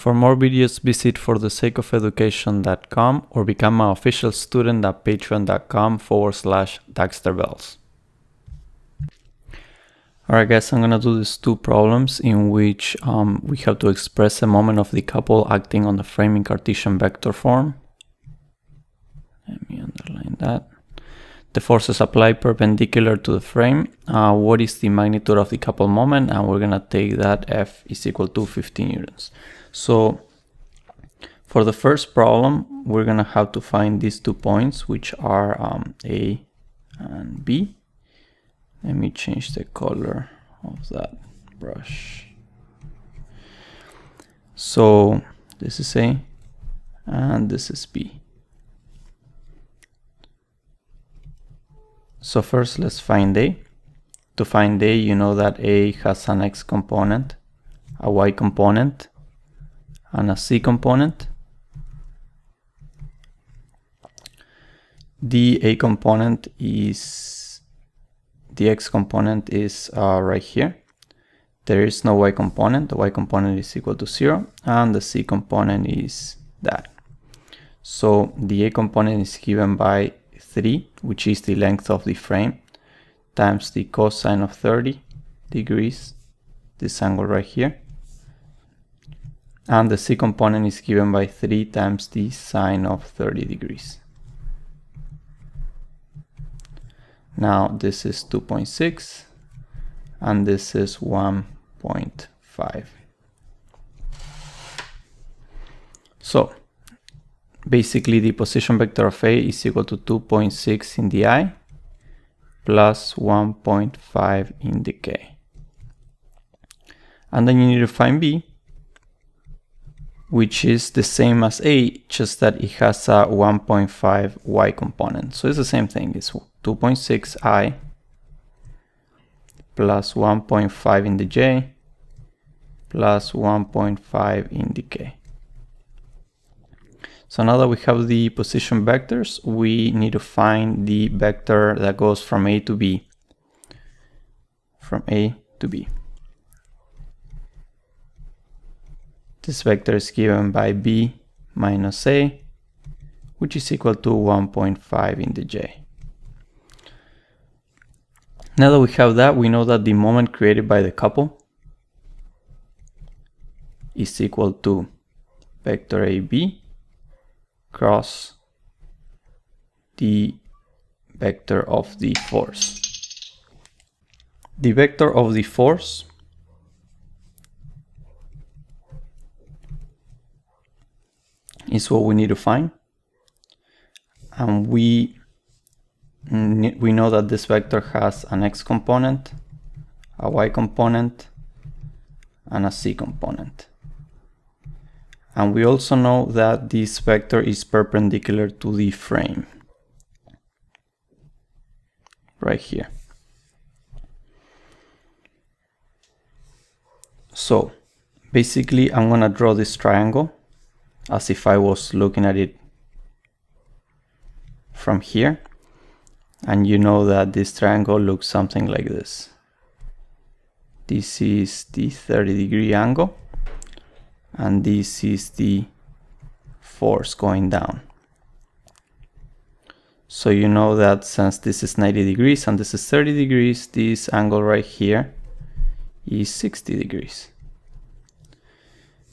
For more videos, visit ForTheSakeOfEducation.com or become an official student at patreon.com/DaxterBells. Alright guys, I'm going to do these two problems in which we have to express a moment of the couple acting on the frame in Cartesian vector form. Let me underline that. The forces applied perpendicular to the frame. What is the magnitude of the couple moment? And we're going to take that F is equal to 15 newtons. So for the first problem, we're going to have to find these 2 points, which are A and B. Let me change the color of that brush. So this is A and this is B. So first let's find A. To find A, you know that A has an X component, a Y component, and a C component. The A component is the X component is right here. There is no Y component. The Y component is equal to 0 and the C component is that. So the A component is given by 3, which is the length of the frame, times the cosine of 30 degrees, this angle right here. And the C component is given by 3 times the sine of 30 degrees. Now this is 2.6 and this is 1.5. So basically the position vector of A is equal to 2.6 in the I plus 1.5 in the K. And then you need to find B, which is the same as A, just that it has a 1.5 Y component. So it's the same thing. It's 2.6i plus 1.5 in the j plus 1.5 in the k. So now that we have the position vectors, we need to find the vector that goes from A to B. This vector is given by B minus A, which is equal to 1.5 in the j. Now that we have that, we know that the moment created by the couple is equal to vector AB cross the vector of the force. The vector of the force is what we need to find, and we know that this vector has an X component, a Y component, and a C component. And we also know that this vector is perpendicular to the frame, right here. So basically I'm going to draw this triangle as if I was looking at it from here. And you know that this triangle looks something like this. This is the 30-degree angle, and this is the force going down. So you know that since this is 90 degrees and this is 30 degrees, this angle right here is 60 degrees.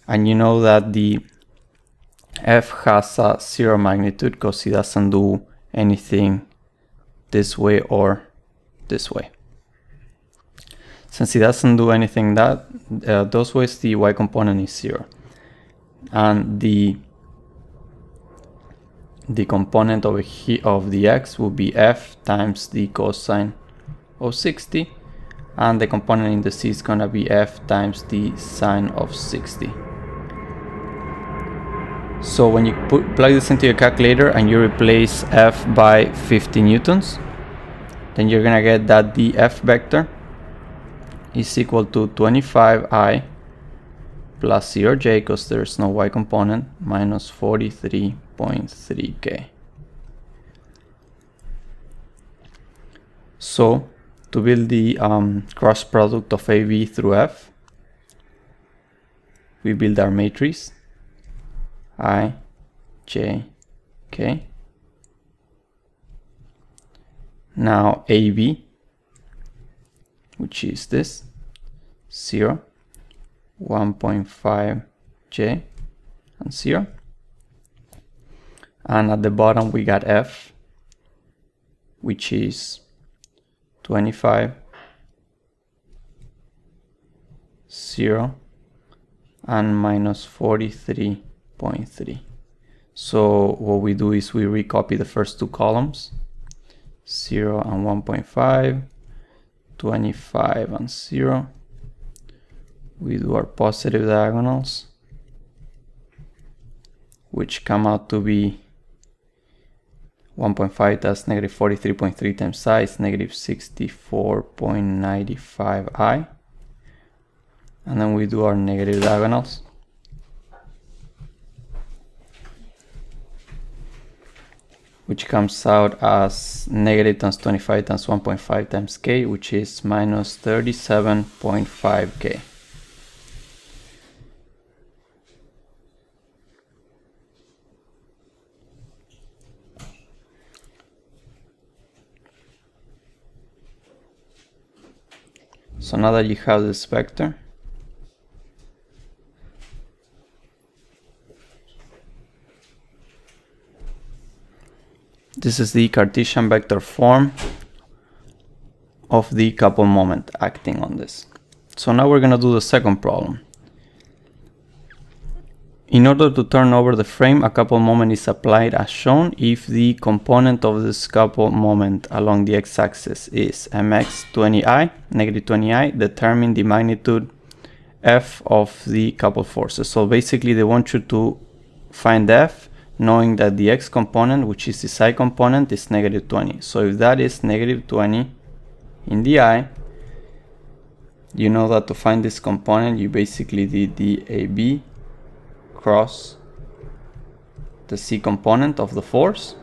And you know that the F has a 0 magnitude because it doesn't do anything this way or this way. Since it doesn't do anything that those ways, the Y component is 0, and the component over here of the X will be F times the cosine of 60, and the component in the C is gonna be F times the sine of 60. So when you plug this into your calculator and you replace F by 50 newtons, then you're gonna get that the F vector is equal to 25i plus 0j, because there's no Y component, minus 43.3k. So to build the cross product of AB through F, we build our matrix. I, J, K. Now AB, which is this, 0, 1.5 J and 0. And at the bottom we got F, which is 25, 0 and minus 43.3. So what we do is we recopy the first two columns, 0 and 1.5, 25 and 0. We do our positive diagonals, which come out to be 1.5 that's negative 43.3 times I is negative 64.95 I. And then we do our negative diagonals. Which comes out as negative times 25 times 1.5 times K, which is minus 37.5 K. So now that you have this vector, this is the Cartesian vector form of the couple moment acting on this. So now we're going to do the second problem. In order to turn over the frame, a couple moment is applied as shown if the component of this couple moment along the x-axis is mx 20i, negative 20i, determine the magnitude f of the couple forces. So basically they want you to find f, knowing that the x component, which is the psi component, is negative 20. So if that is negative 20 in the I, you know that to find this component, you basically did the AB cross the C component of the force.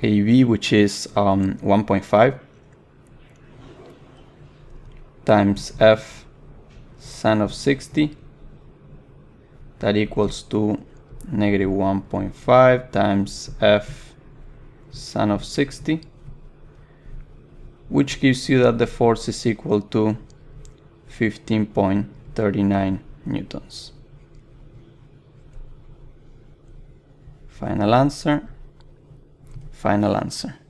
AB, which is 1.5 times F sine of 60, that equals to negative 1.5 times F sine of 60, which gives you that the force is equal to 15.39 newtons. Final answer. Final answer.